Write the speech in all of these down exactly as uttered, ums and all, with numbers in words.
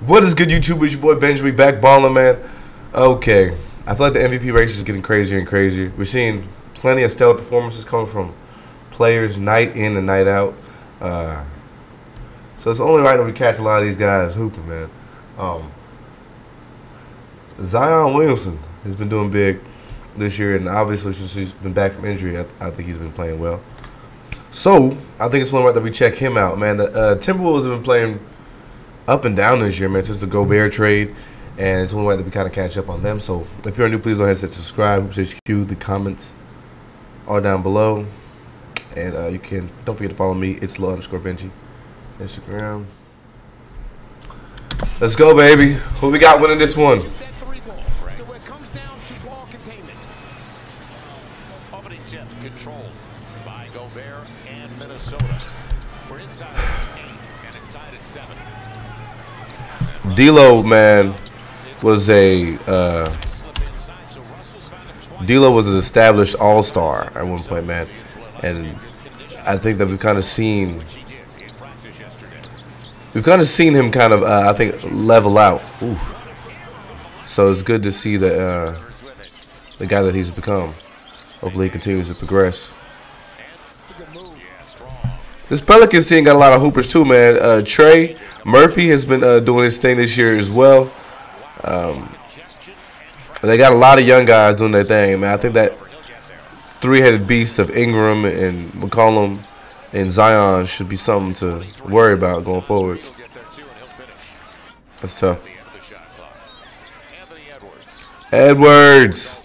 What is good, YouTube? It's your boy Benji back balling, man. Okay, I feel like the M V P race is getting crazier and crazier. We're seeing plenty of stellar performances coming from players night in and night out. Uh, so it's only right that we catch a lot of these guys hooping, man. Um, Zion Williamson has been doing big this year, and obviously since he's been back from injury, I, th I think he's been playing well. So I think it's only right that we check him out, man. The uh, Timberwolves have been playing up and down this year, man, since the Gobert trade, and it's only right that we kind of catch up on them. So if you're new, please don't hesitate to subscribe. H Q, the comments are down below, and uh, you can don't forget to follow me. It's L I L underscore Benji, Instagram. Let's go, baby. Who we got winning this one? So it comes down to ball containment. Controlled by Gobert and Minnesota. We're inside eight, and it's tied at seven. D'Lo, man, was a uh, D'Lo was an established all-star at one point, man, and I think that we've kind of seen we've kind of seen him kind of uh, I think level out. Ooh. So it's good to see the uh, the guy that he's become. Hopefully, he continues to progress. This Pelicans team got a lot of hoopers too, man. Uh, Trey Murphy has been uh, doing his thing this year as well. Um, they got a lot of young guys doing their thing, man. I think that three-headed beast of Ingram and McCollum and Zion should be something to worry about going forwards. That's tough. Edwards.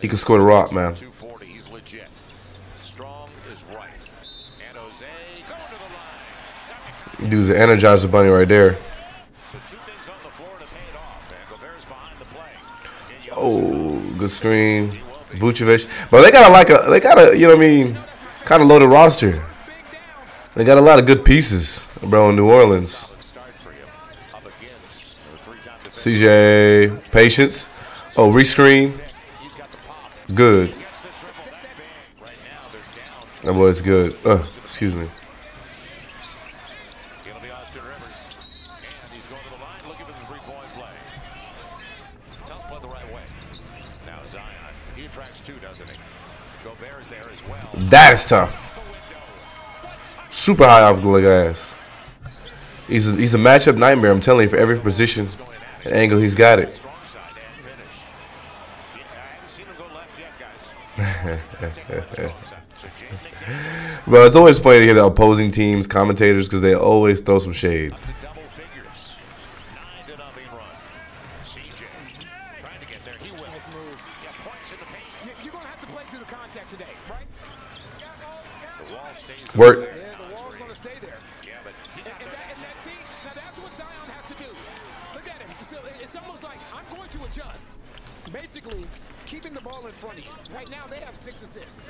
He can score the rock, man. Dude's an energizer bunny right there. Oh, good screen, Vucevic. But they got a, like a, they got a, you know what I mean, kind of loaded roster. They got a lot of good pieces, bro, in New Orleans. C J, patience. Oh, rescreen. Good. That boy's good. Uh, excuse me. That is tough. Super high off the leg ass. He's a, he's a matchup nightmare. I'm telling you, for every position and angle, he's got it. Bro, it's always funny to hear the opposing teams, commentators, because they always throw some shade. Work. Basically, keeping the ball in front of you. Right now, they have six assists,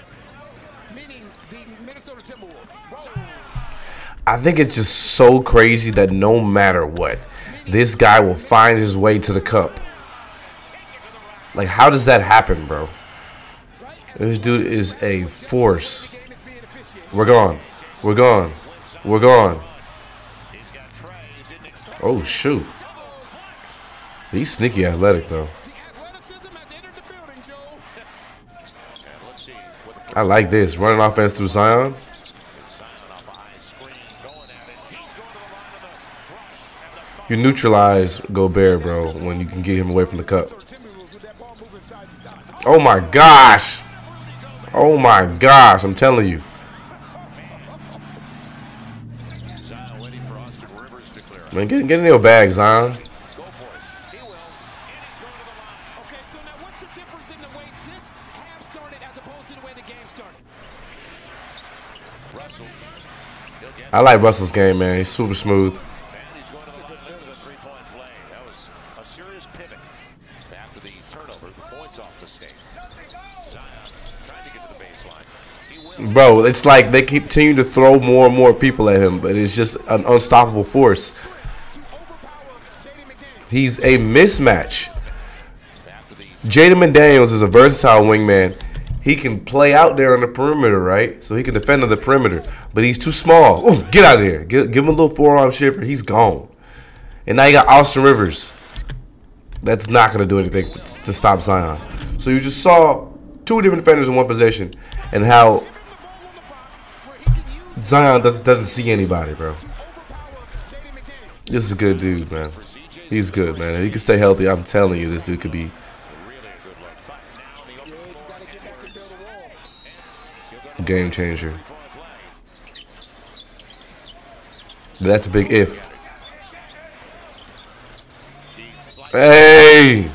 meaning the Minnesota Timberwolves. I think it's just so crazy that no matter what, this guy will find his way to the cup. Like, how does that happen, bro? This dude is a force. We're gone. We're gone. We're gone. Oh, shoot. He's sneaky athletic, though. I like this. Running offense through Zion. You neutralize Gobert, bro, when you can get him away from the cup. Oh, my gosh. Oh, my gosh. I'm telling you. Man, get, get in your bags, huh? I like Russell's game, man. He's super smooth. Bro, it's like they continue to throw more and more people at him, but it's just an unstoppable force. He's a mismatch. Jaden McDaniels is a versatile wingman. He can play out there on the perimeter, right? So he can defend on the perimeter. But he's too small. Ooh, get out of here. Give, give him a little forearm shiver. He's gone. And now you got Austin Rivers. That's not going to do anything to stop Zion. So you just saw two different defenders in one possession and how Zion does, doesn't see anybody, bro. This is a good dude, man. He's good, man. If he can stay healthy, I'm telling you, this dude could be a game changer. But that's a big if. Hey!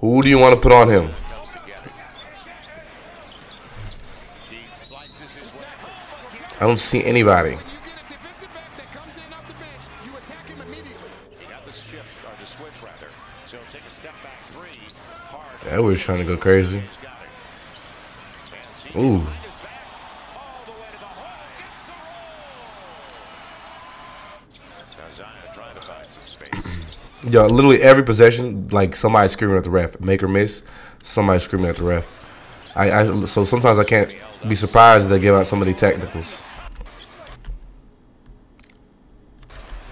Who do you want to put on him? I don't see anybody. Edwards trying to go crazy. Ooh. Yo, literally every possession, like somebody screaming at the ref, make or miss, somebody screaming at the ref. I, I so sometimes I can't be surprised if they give out so many technicals.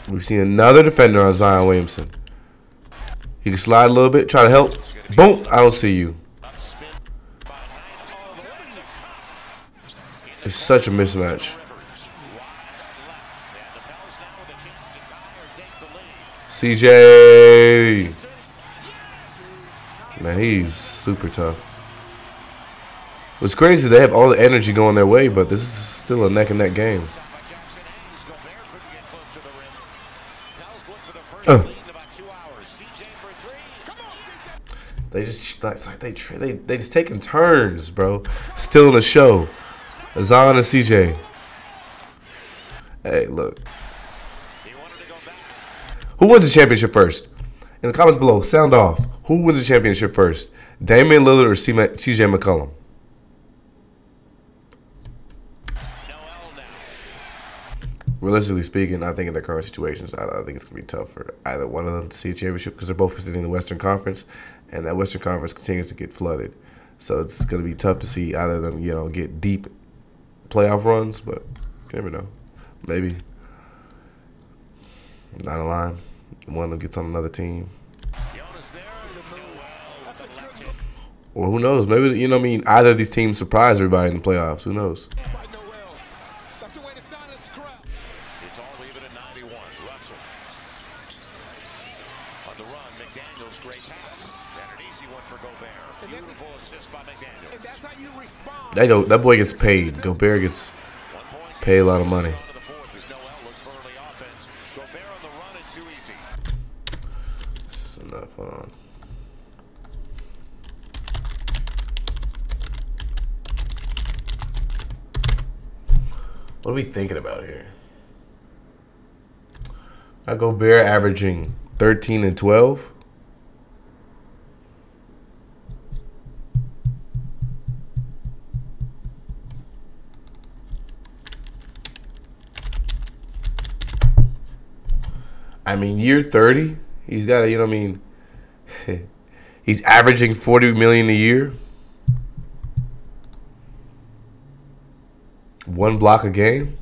We've seen another defender on Zion Williamson. He can slide a little bit, try to help. Boom! I don't see you. It's such a mismatch. C J! Man, he's super tough. What's crazy, they have all the energy going their way, but this is still a neck and neck game. Uh. They just like they they they just taking turns, bro. Still in the show. Zion and C J. Hey, look. Who wins the championship first? In the comments below, sound off. Who wins the championship first? Damian Lillard or C J McCollum? Realistically speaking, I think in their current situations, I, I think it's going to be tough for either one of them to see a championship because they're both sitting in the Western Conference, and that Western Conference continues to get flooded. So it's going to be tough to see either of them, you know, get deep playoff runs, but you never know. Maybe. Down the line, one of them gets on another team. Or who knows? Maybe, you know what I mean? Either of these teams surprise everybody in the playoffs. Who knows? That go, that boy gets paid. Gobert gets paid a lot of money. This is enough. Hold on. What are we thinking about here? I go Gobert averaging thirteen and twelve. I mean, year thirty, he's got, you know what I mean, he's averaging forty million dollars a year. One block a game.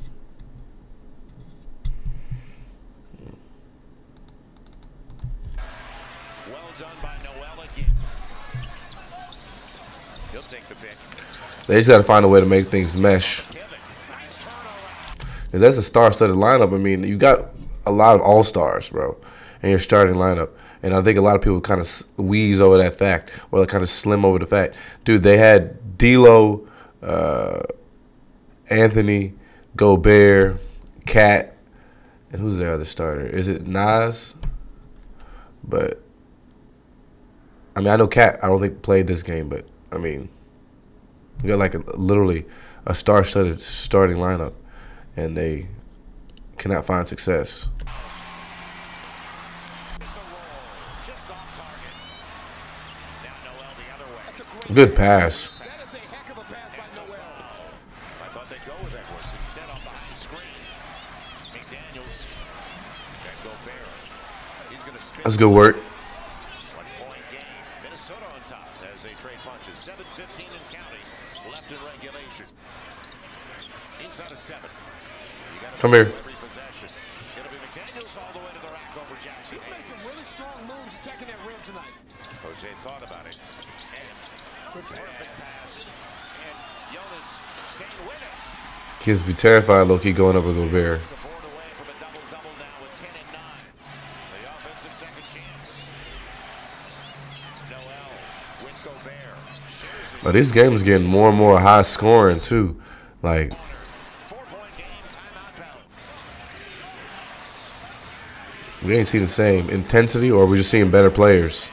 Well done by Noel again. He'll take the pick. They just got to find a way to make things mesh. Because that's a star-studded lineup. I mean, you got a lot of all-stars, bro, in your starting lineup. And I think a lot of people kind of wheeze over that fact or like kind of slim over the fact. Dude, they had D'Lo, uh, Anthony, Gobert, Cat, and who's their other starter? Is it Nas? But, I mean, I know Cat, I don't think played this game, but, I mean, you got like a, literally a star-studded starting lineup, and they cannot find success. Good pass. That's good work. top as they trade punches. seven fifteen and counting left in regulation. Inside of seven. You got to come here. Every possession. It'll be McDaniels all the way to the rack over Jackson. He made some really strong moves attacking that rim tonight. Jose thought about it. And perfect pass. And Jonas staying with it. Kids be terrified, low-key going up with Gobert. But this game is getting more and more high scoring too. Like we ain't see the same intensity, or we're just seeing better players.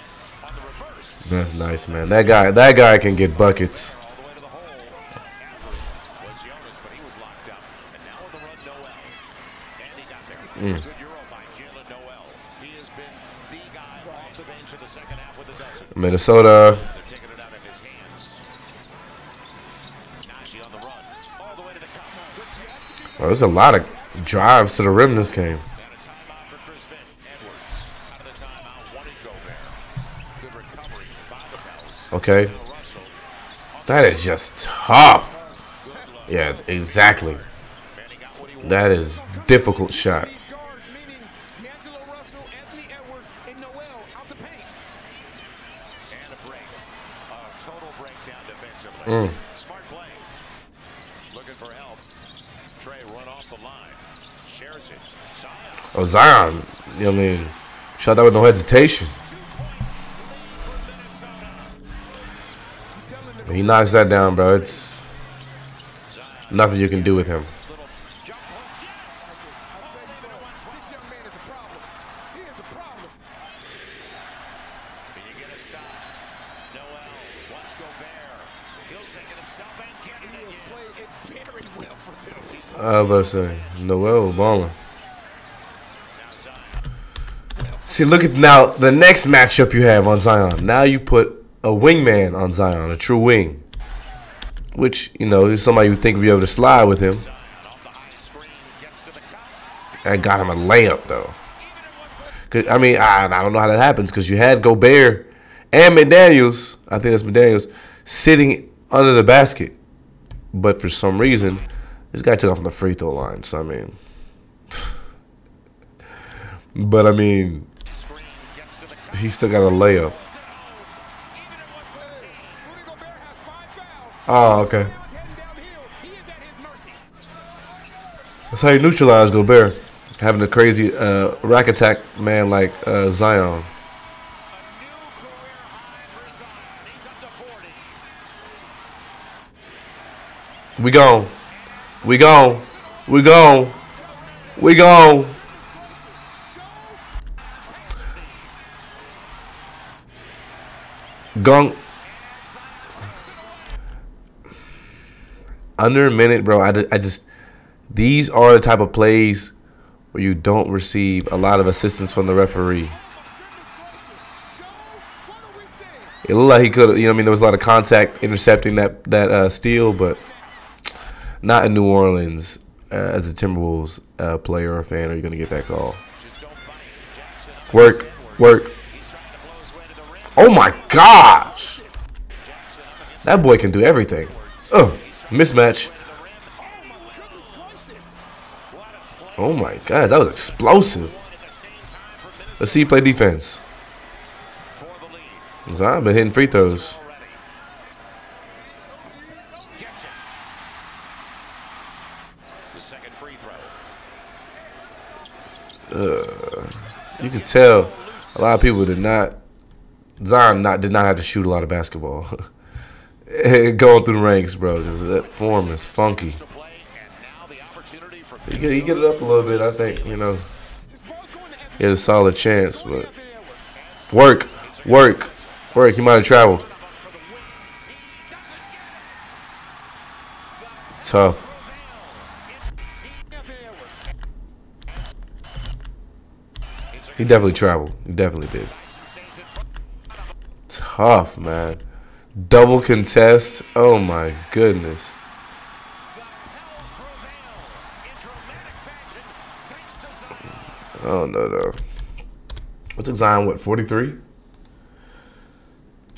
That's nice, man. That guy, that guy can get buckets. Mm. Minnesota. Oh, there's a lot of drives to the rim this game. Okay. That is just tough. Yeah, exactly. That is a difficult shot. Mm. Oh, Zion, you know what I mean, shot that with no hesitation. When he knocks that down, bro, it's nothing you can do with him. I was about to say, Noel Obama. See, look at now the next matchup you have on Zion. Now you put a wingman on Zion, a true wing, which, you know, is somebody you think would be able to slide with him. I got him a layup though. Cause, I mean, I, I don't know how that happens because you had Gobert and McDaniels. I think that's McDaniels sitting under the basket, but for some reason, this guy took off on the free throw line. So I mean, but I mean. He still got a layup. Oh, okay. That's how you neutralize Gobert, having a crazy uh, rack attack man like uh, Zion. We gone. We gone. We gone. We gone. Gunk. Under a minute, bro. I, I just, these are the type of plays where you don't receive a lot of assistance from the referee. It looked like he could, you know what I mean, there was a lot of contact intercepting that, that uh, steal, but not in New Orleans uh, as a Timberwolves uh, player or fan are you going to get that call. Work, work. Oh my gosh! That boy can do everything. Oh, mismatch. Oh my god, that was explosive. Let's see you play defense. Zion been hitting free throws. Uh, you can tell a lot of people did not. Zion not, did not have to shoot a lot of basketball. Going through the ranks, bro, because that form is funky. He get, he get it up a little bit, I think, you know. He had a solid chance, but. Work, work, work. He might have traveled. Tough. He definitely traveled. He definitely did. Tough, man. Double contest. Oh my goodness. Oh no no. What's Zion? What, forty-three?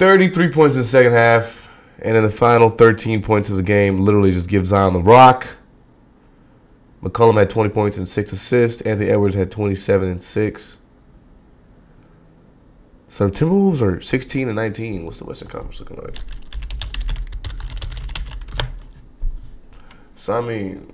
thirty-three points in the second half, and in the final thirteen points of the game, literally just give Zion the rock. McCollum had twenty points and six assists. Anthony Edwards had twenty-seven and six. So Timberwolves are sixteen and nineteen. What's the Western Conference looking like? So I mean,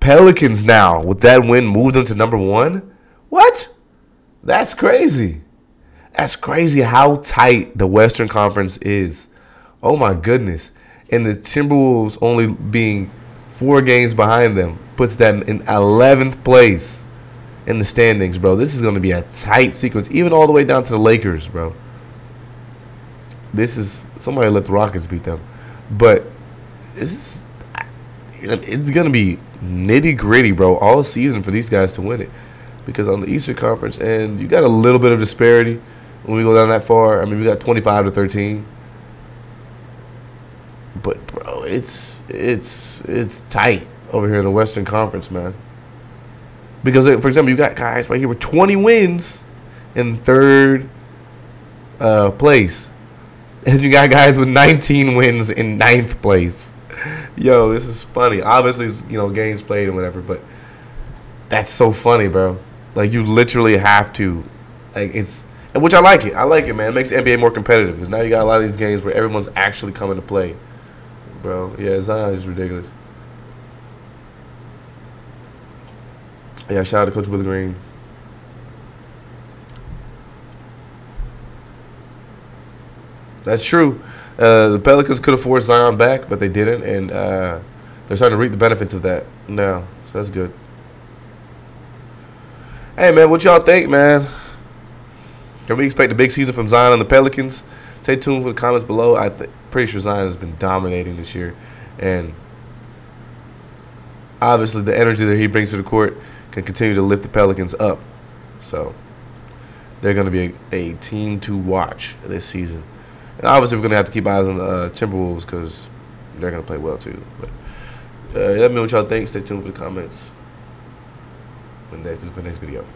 Pelicans now, with that win, moved them to number one? What? That's crazy. That's crazy how tight the Western Conference is. Oh, my goodness. And the Timberwolves only being four games behind them puts them in eleventh place in the standings, bro. This is going to be a tight sequence, even all the way down to the Lakers, bro. This is – somebody let the Rockets beat them. But this is – it's going to be – nitty gritty, bro, all season for these guys to win it, because on the Eastern Conference, and you got a little bit of disparity when we go down that far. I mean, we got twenty-five to thirteen, but bro, it's it's it's tight over here in the Western Conference, man. Because for example, you got guys right here with twenty wins in third uh, place, and you got guys with nineteen wins in ninth place. Yo, this is funny. Obviously, it's, you know, games played and whatever, but that's so funny, bro. Like, you literally have to, like, it's, and which I like it. I like it, man. It makes the N B A more competitive, because now you got a lot of these games where everyone's actually coming to play, bro. Yeah, Zion is ridiculous. Yeah, shout out to Coach Willie Green. That's true. Uh, the Pelicans could have forced Zion back, but they didn't, and uh, they're starting to reap the benefits of that now. So that's good. Hey, man, what y'all think, man? Can we expect a big season from Zion and the Pelicans? Stay tuned for the comments below. I'm pretty sure Zion has been dominating this year, and obviously the energy that he brings to the court can continue to lift the Pelicans up. So they're going to be a, a team to watch this season. And obviously, we're going to have to keep eyes on the uh, Timberwolves, because they're going to play well, too. But uh, let me know what y'all think. Stay tuned for the comments. And that's it for the next video.